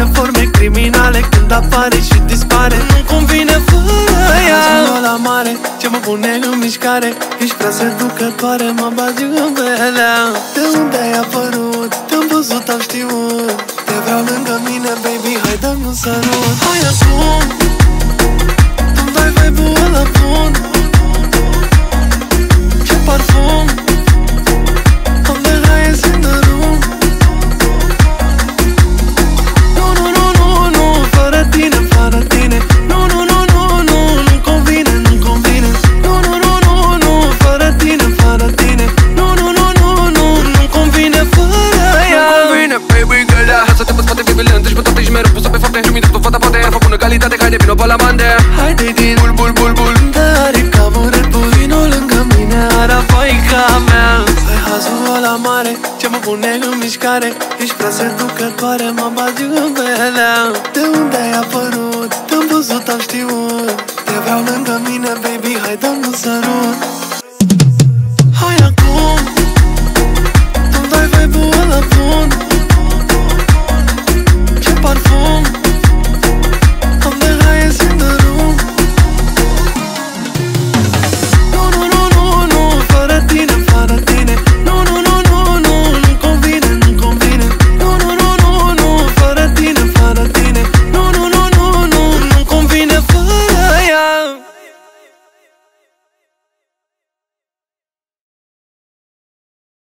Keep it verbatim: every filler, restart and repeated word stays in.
în forme criminale, când apare și dispare, cum vine fără ea. Sunt la mare, ce mă pune în mișcare, ești prea seducătoare, mă bagi în belea. De unde ai apărut? Te-am văzut, am știut, te vreau lângă mine, baby, hai dă-mi un sărut. Hai acum, îmi dai vibe-ul ăla bun, ce parfum, am de highest in the room. Fără tine, nu, nu, nu, nu, nu, nu-mi convine, nu-mi convine. Nu, nu, nu, nu, nu, fără tine, fără tine. Nu, nu, nu, nu, nu, nu-mi convine fără ea. Nu-mi convine, baby girl, ia să te păți poate, baby, le întâlnești pe toate și mereu pusă pe fapte. Nu-mi dat o fata poate, arfă bună calitate, haide, vino pe la mande. Haide din bul, bul, bul, bul, dă aripi ca un Red Bull, vino lângă mine, arafaica mea. Păi hazul la mare, ce mă pune în mișcare, ești prea seducătoare, mă bagi în belea.